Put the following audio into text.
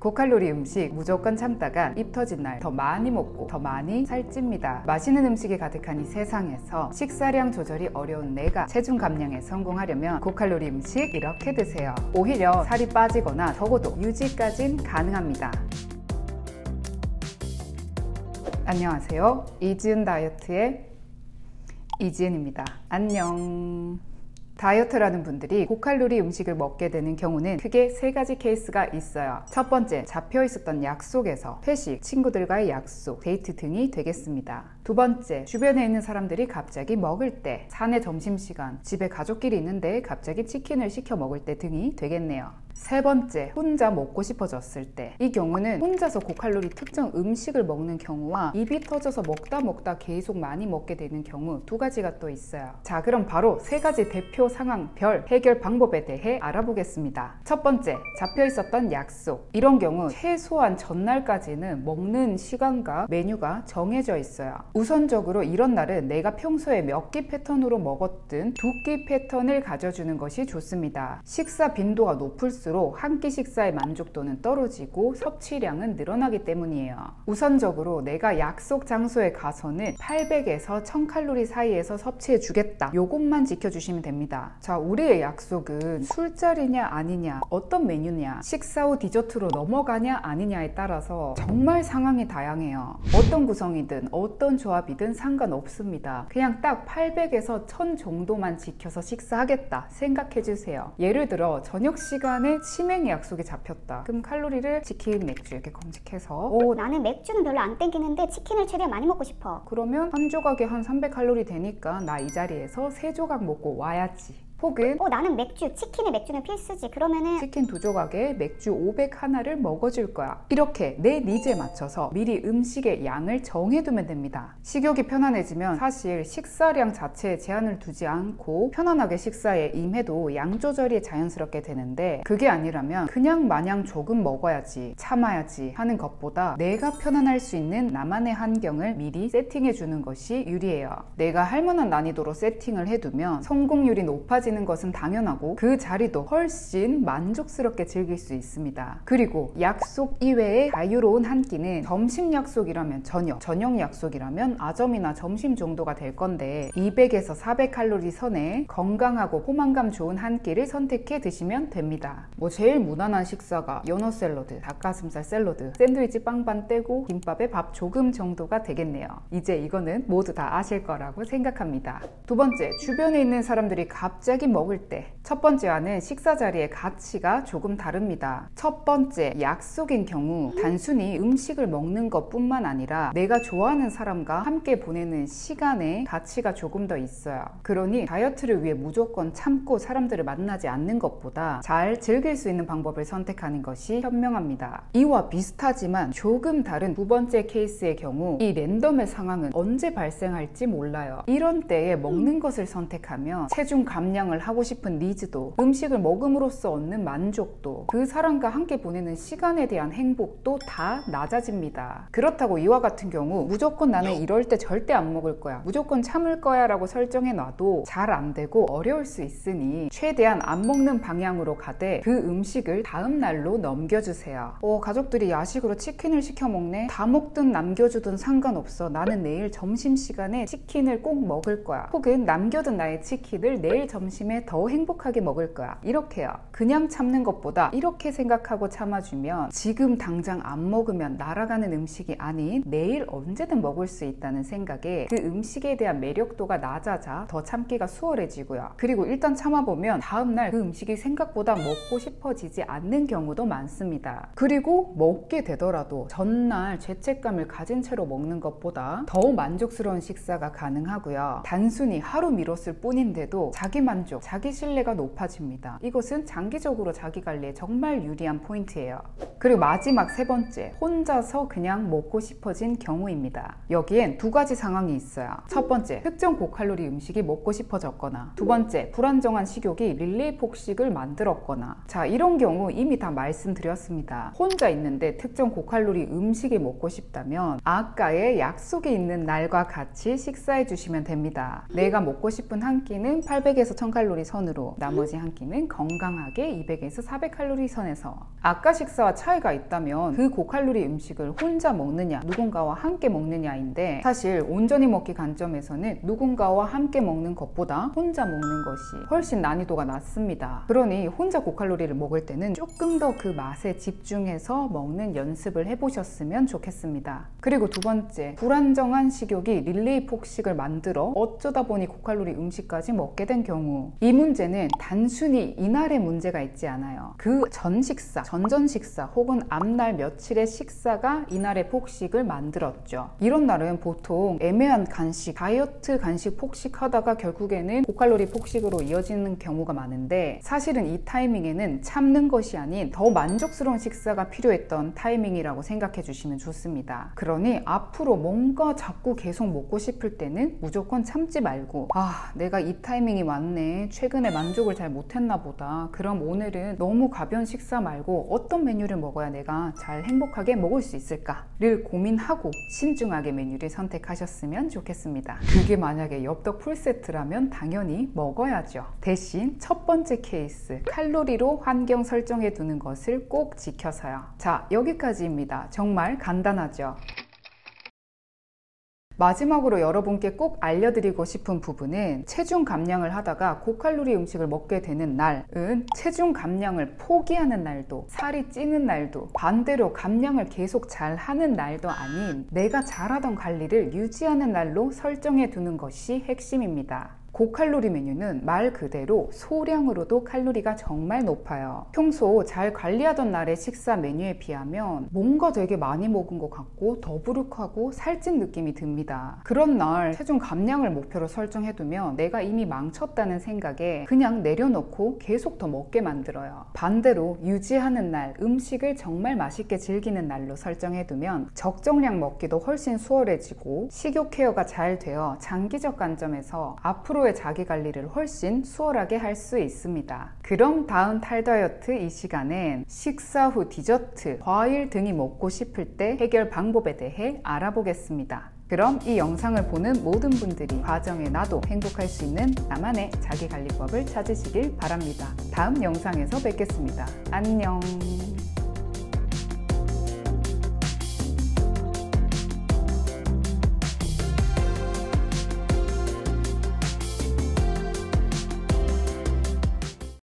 고칼로리 음식 무조건 참다가 입 터진 날 더 많이 먹고 더 많이 살찝니다. 맛있는 음식이 가득한 이 세상에서 식사량 조절이 어려운 내가 체중 감량에 성공하려면 고칼로리 음식 이렇게 드세요. 오히려 살이 빠지거나 적어도 유지까진 가능합니다. 안녕하세요. 이지은 다이어트의 이지은입니다. 안녕. 다이어트라는 분들이 고칼로리 음식을 먹게 되는 경우는 크게 세 가지 케이스가 있어요. 첫 번째, 잡혀 있었던 약속에서 회식, 친구들과의 약속, 데이트 등이 되겠습니다. 두 번째, 주변에 있는 사람들이 갑자기 먹을 때, 사내 점심시간, 집에 가족끼리 있는데 갑자기 치킨을 시켜 먹을 때 등이 되겠네요. 세 번째, 혼자 먹고 싶어졌을 때. 이 경우는 혼자서 고칼로리 특정 음식을 먹는 경우와 입이 터져서 먹다 계속 많이 먹게 되는 경우 두 가지가 또 있어요. 자, 그럼 바로 세 가지 대표 상황별 해결 방법에 대해 알아보겠습니다. 첫 번째, 잡혀 있었던 약속. 이런 경우 최소한 전날까지는 먹는 시간과 메뉴가 정해져 있어요. 우선적으로 이런 날은 내가 평소에 몇 끼 패턴으로 먹었든 두 끼 패턴을 가져주는 것이 좋습니다. 식사 빈도가 높을수록 한 끼 식사의 만족도는 떨어지고 섭취량은 늘어나기 때문이에요. 우선적으로 내가 약속 장소에 가서는 800에서 1000칼로리 사이에서 섭취해 주겠다, 요것만 지켜주시면 됩니다. 자, 우리의 약속은 술자리냐 아니냐, 어떤 메뉴냐, 식사 후 디저트로 넘어가냐 아니냐에 따라서 정말 상황이 다양해요. 어떤 구성이든 어떤 조합이든 상관없습니다. 그냥 딱 800에서 1000 정도만 지켜서 식사하겠다 생각해 주세요. 예를 들어 저녁 시간에 치맥 약속이 잡혔다. 그럼 칼로리를 치킨, 맥주 이렇게 검색해서 나는 맥주는 별로 안 땡기는데 치킨을 최대한 많이 먹고 싶어. 그러면 한 조각에 한 300칼로리 되니까 나 이 자리에서 3조각 먹고 와야지. 혹은 나는 맥주, 치킨에 맥주는 필수지. 그러면은 치킨 2조각에 맥주 500 하나를 먹어줄 거야. 이렇게 내 니즈에 맞춰서 미리 음식의 양을 정해두면 됩니다. 식욕이 편안해지면 사실 식사량 자체에 제한을 두지 않고 편안하게 식사에 임해도 양 조절이 자연스럽게 되는데, 그게 아니라면 그냥 마냥 조금 먹어야지, 참아야지 하는 것보다 내가 편안할 수 있는 나만의 환경을 미리 세팅해주는 것이 유리해요. 내가 할 만한 난이도로 세팅을 해두면 성공률이 높아지는 것은 당연하고 그 자리도 훨씬 만족스럽게 즐길 수 있습니다. 그리고 약속 이외의 자유로운 한 끼는 점심 약속이라면 저녁 약속이라면 아점이나 점심 정도가 될 건데 200에서 400칼로리 선에 건강하고 포만감 좋은 한 끼를 선택해 드시면 됩니다. 제일 무난한 식사가 연어 샐러드, 닭가슴살 샐러드, 샌드위치 빵반 떼고 김밥에 밥 조금 정도가 되겠네요. 이제 이거는 모두 다 아실 거라고 생각합니다. 두 번째, 주변에 있는 사람들이 갑자기 먹을 때. 첫 번째와는 식사 자리의 가치가 조금 다릅니다. 첫 번째, 약속인 경우 단순히 음식을 먹는 것뿐만 아니라 내가 좋아하는 사람과 함께 보내는 시간의 가치가 조금 더 있어요. 그러니 다이어트를 위해 무조건 참고 사람들을 만나지 않는 것보다 잘 즐길 수 있는 방법을 선택하는 것이 현명합니다. 이와 비슷하지만 조금 다른 두 번째 케이스의 경우 이 랜덤의 상황은 언제 발생할지 몰라요. 이런 때에 먹는 것을 선택하며 체중 감량 을 하고 싶은 니즈도, 음식을 먹음으로써 얻는 만족도, 그 사람과 함께 보내는 시간에 대한 행복도 다 낮아집니다. 그렇다고 이와 같은 경우 무조건 나는 이럴 때 절대 안 먹을 거야, 무조건 참을 거야 라고 설정해놔도 잘 안 되고 어려울 수 있으니 최대한 안 먹는 방향으로 가되 그 음식을 다음 날로 넘겨주세요. 가족들이 야식으로 치킨을 시켜 먹네, 다 먹든 남겨주든 상관없어, 나는 내일 점심시간에 치킨을 꼭 먹을 거야, 혹은 남겨둔 나의 치킨을 내일 점심에 더 행복하게 먹을 거야, 이렇게요. 그냥 참는 것보다 이렇게 생각하고 참아주면 지금 당장 안 먹으면 날아가는 음식이 아닌 내일 언제든 먹을 수 있다는 생각에 그 음식에 대한 매력도가 낮아져 더 참기가 수월해지고요. 그리고 일단 참아보면 다음날 그 음식이 생각보다 먹고 싶어지지 않는 경우도 많습니다. 그리고 먹게 되더라도 전날 죄책감을 가진 채로 먹는 것보다 더 만족스러운 식사가 가능하고요. 단순히 하루 미뤘을 뿐인데도 자기 만족, 자기 신뢰가 높아집니다. 이것은 장기적으로 자기 관리에 정말 유리한 포인트예요. 그리고 마지막 세 번째, 혼자서 그냥 먹고 싶어진 경우입니다. 여기엔 두 가지 상황이 있어요. 첫 번째, 특정 고칼로리 음식이 먹고 싶어졌거나, 두 번째, 불안정한 식욕이 릴레이 폭식을 만들었거나. 자, 이런 경우 이미 다 말씀드렸습니다. 혼자 있는데 특정 고칼로리 음식이 먹고 싶다면 아까의 약속이 있는 날과 같이 식사해 주시면 됩니다. 내가 먹고 싶은 한 끼는 800에서 1000 1000칼로리 선으로 나머지 한 끼는 건강하게 200에서 400칼로리 선에서. 아까 식사와 차이가 있다면 그 고칼로리 음식을 혼자 먹느냐 누군가와 함께 먹느냐인데, 사실 온전히 먹기 관점에서는 누군가와 함께 먹는 것보다 혼자 먹는 것이 훨씬 난이도가 낮습니다. 그러니 혼자 고칼로리를 먹을 때는 조금 더 그 맛에 집중해서 먹는 연습을 해보셨으면 좋겠습니다. 그리고 두 번째, 불안정한 식욕이 릴레이 폭식을 만들어 어쩌다 보니 고칼로리 음식까지 먹게 된 경우. 이 문제는 단순히 이날의 문제가 있지 않아요. 그 전 식사, 전전 식사 혹은 앞날 며칠의 식사가 이날의 폭식을 만들었죠. 이런 날은 보통 애매한 간식, 다이어트 간식 폭식하다가 결국에는 고칼로리 폭식으로 이어지는 경우가 많은데, 사실은 이 타이밍에는 참는 것이 아닌 더 만족스러운 식사가 필요했던 타이밍이라고 생각해 주시면 좋습니다. 그러니 앞으로 뭔가 자꾸 계속 먹고 싶을 때는 무조건 참지 말고, 아, 내가 이 타이밍이 왔네, 최근에 만족을 잘 못했나 보다, 그럼 오늘은 너무 가벼운 식사 말고 어떤 메뉴를 먹어야 내가 잘 행복하게 먹을 수 있을까를 고민하고 신중하게 메뉴를 선택하셨으면 좋겠습니다. 그게 만약에 엽떡 풀세트라면 당연히 먹어야죠. 대신 첫 번째 케이스, 칼로리로 환경 설정해 두는 것을 꼭 지켜서요. 자, 여기까지입니다. 정말 간단하죠? 마지막으로 여러분께 꼭 알려드리고 싶은 부분은, 체중 감량을 하다가 고칼로리 음식을 먹게 되는 날은 체중 감량을 포기하는 날도, 살이 찌는 날도, 반대로 감량을 계속 잘하는 날도 아닌 내가 잘하던 관리를 유지하는 날로 설정해 두는 것이 핵심입니다. 고칼로리 메뉴는 말 그대로 소량으로도 칼로리가 정말 높아요. 평소 잘 관리하던 날의 식사 메뉴에 비하면 뭔가 되게 많이 먹은 것 같고 더부룩하고 살찐 느낌이 듭니다. 그런 날 체중 감량을 목표로 설정해두면 내가 이미 망쳤다는 생각에 그냥 내려놓고 계속 더 먹게 만들어요. 반대로 유지하는 날, 음식을 정말 맛있게 즐기는 날로 설정해두면 적정량 먹기도 훨씬 수월해지고 식욕 케어가 잘 되어 장기적 관점에서 앞으로 의 자기 관리를 훨씬 수월하게 할 수 있습니다. 그럼 다음 탈다이어트 이 시간엔 식사 후 디저트, 과일 등이 먹고 싶을 때 해결 방법에 대해 알아보겠습니다. 그럼 이 영상을 보는 모든 분들이 과정에 나도 행복할 수 있는 나만의 자기 관리법을 찾으시길 바랍니다. 다음 영상에서 뵙겠습니다. 안녕.